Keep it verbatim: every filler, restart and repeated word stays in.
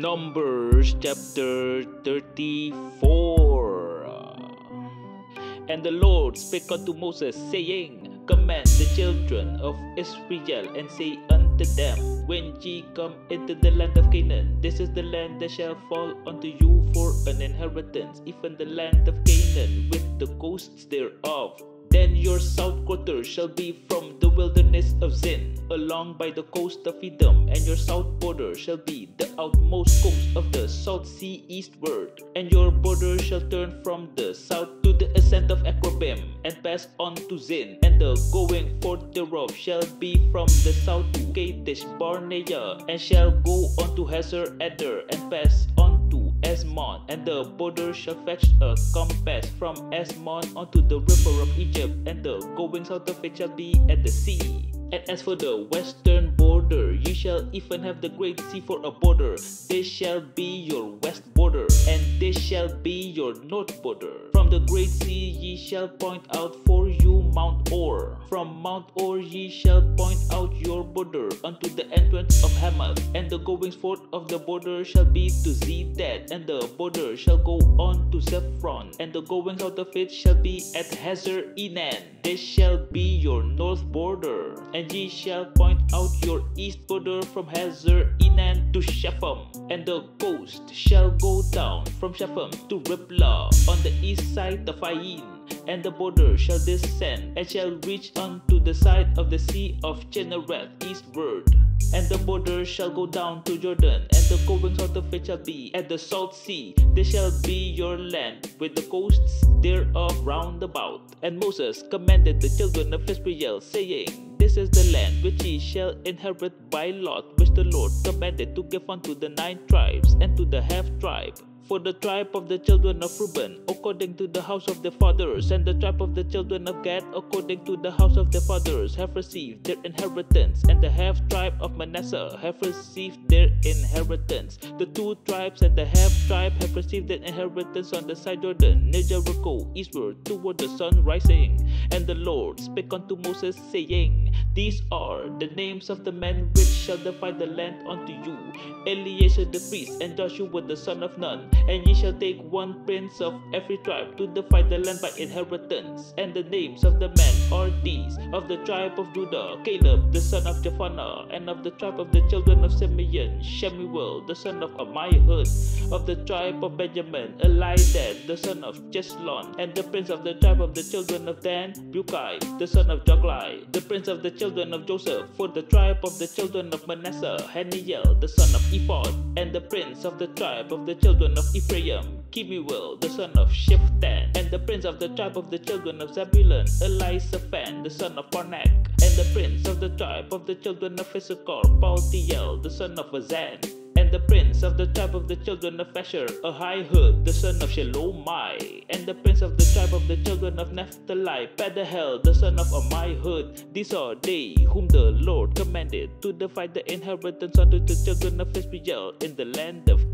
Numbers chapter thirty-four. And the Lord spake unto Moses, saying, Command the children of Israel, and say unto them, When ye come into the land of Canaan, this is the land that shall fall unto you for an inheritance, even the land of Canaan with the coasts thereof. Then your south quarter shall be from the wilderness of Zin, along by the coast of Edom, and your south border shall be the outmost coast of the South Sea eastward, and your border shall turn from the south to the ascent of Akrabim, and pass on to Zin, and the going forth thereof shall be from the south to Kadesh Barnea, and shall go on to Hazar Addar, and pass on Esmon, and the border shall fetch a compass from Esmon unto the river of Egypt, and the going south of it shall be at the sea. And as for the western border, ye shall even have the great sea for a border. This shall be your west border, and this shall be your north border. From the great sea ye shall point out for you Mount Or. From Mount Or ye shall point out your border unto the entrance of Hamath, and the goings forth of the border shall be to Zedad, and the border shall go on to Zephron, and the goings out of it shall be at Hazar Enan. This shall be your north border. And ye shall point out your east border from Hazar Enan to Shepham, and the coast shall go down from Shepham to Riblah on the east side of Ain, and the border shall descend and shall reach unto the side of the sea of Chinnereth eastward, and the border shall go down to Jordan, and the going south of it shall be at the Salt Sea. This shall be your land with the coasts thereof round about. And Moses commanded the children of Israel, saying, This is the land which ye shall inherit by lot, which the Lord commanded to give unto the nine tribes and to the half tribe. For the tribe of the children of Reuben, according to the house of their fathers, and the tribe of the children of Gad, according to the house of their fathers, have received their inheritance, and the half tribe of Manasseh have received their inheritance. The two tribes and the half tribe have received their inheritance on the side Jordan, near Jericho, eastward, toward the sun rising. And the Lord spake unto Moses, saying, These are the names of the men which shall divide the land unto you, Eleazar the priest, and Joshua the son of Nun. And ye shall take one prince of every tribe to divide the land by inheritance. And the names of the men are these: of the tribe of Judah, Caleb the son of Jephunneh, and of the tribe of the children of Simeon, Shemuel the son of Amihud; of the tribe of Benjamin, Elidad the son of Cheslon, and the prince of the tribe of the children of Dan, Bukai the son of Jogli, the prince of the children of Joseph; for the tribe of the children of Manasseh, Haniel the son of Ephod, and the prince of the tribe of the children of Ephraim, Kimuel the son of Shiphtan, and the prince of the tribe of the children of Zebulun, Elisaphan the son of Parnak, and the prince of the tribe of the children of Issachar, Paltiel the son of Azan, and the prince of the tribe of the children of Asher, Ahaihud the son of Shelomai, and the prince of the tribe of the children of Naphtali, Padahel the son of Amihud. These are they whom the Lord commanded to divide the inheritance unto the children of Israel in the land of